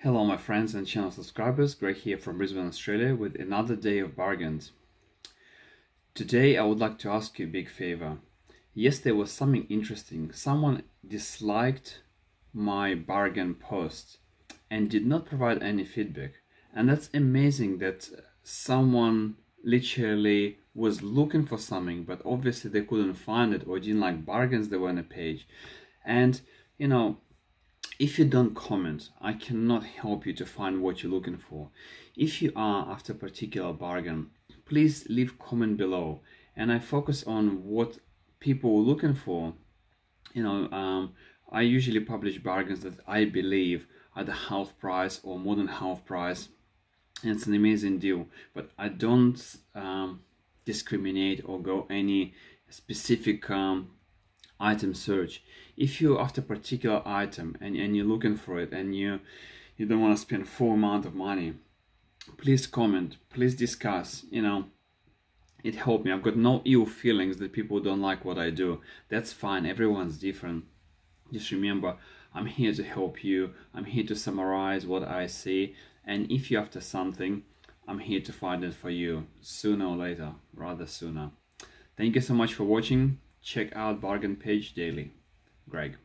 Hello my friends and channel subscribers, Greg here from Brisbane, Australia with another day of bargains. Today I would like to ask you a big favor. Yesterday was something interesting. Someone disliked my bargain post and did not provide any feedback. And that's amazing that someone literally was looking for something, but obviously they couldn't find it or didn't like bargains that were on the page. And you know, if you don't comment, I cannot help you to find what you're looking for. If you are after a particular bargain, please leave a comment below, and I focus on what people are looking for. You know, I usually publish bargains that I believe are the half price or more than half price, and it's an amazing deal. But I don't discriminate or go any specific item search. If you're after a particular item and you're looking for it and you don't want to spend a full amount of money, please comment, please discuss. You know, it helped me. I've got no ill feelings that people don't like what I do. That's fine, everyone's different. Just remember, I'm here to help you. I'm here to summarize what I see, and if you're after something, I'm here to find it for you sooner or later, rather sooner. Thank you so much for watching. Check out Bargain Page Daily. Greg.